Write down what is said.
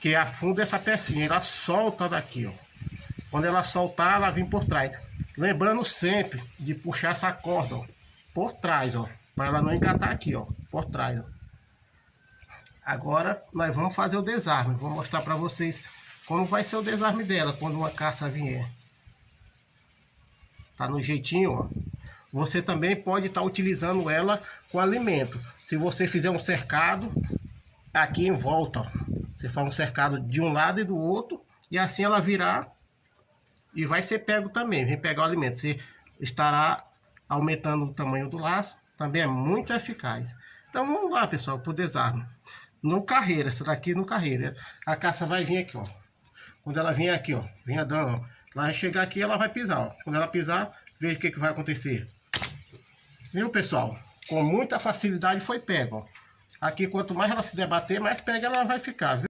que afunda essa pecinha, ela solta daqui, ó. Quando ela soltar, ela vem por trás. Lembrando sempre de puxar essa corda, ó, por trás, ó, para ela não engatar aqui, ó, por trás, ó. Agora nós vamos fazer o desarme. Vou mostrar para vocês como vai ser o desarme dela quando uma caça vier. Tá no jeitinho, ó. Você também pode estar utilizando ela com alimento. Se você fizer um cercado aqui em volta, ó. Você faz um cercado de um lado e do outro, e assim ela virá e vai ser pego também. Vem pegar o alimento. Você estará aumentando o tamanho do laço. Também é muito eficaz. Então vamos lá, pessoal, pro desarme. No carreira, essa daqui no carreira. A caça vai vir aqui, ó. Quando ela vier aqui, ó, vem andando, ó. Ela vai chegar aqui e ela vai pisar, ó. Quando ela pisar, veja o que vai acontecer. Viu, pessoal? Com muita facilidade foi pego, ó. Aqui, quanto mais ela se debater, mais pega ela vai ficar, viu?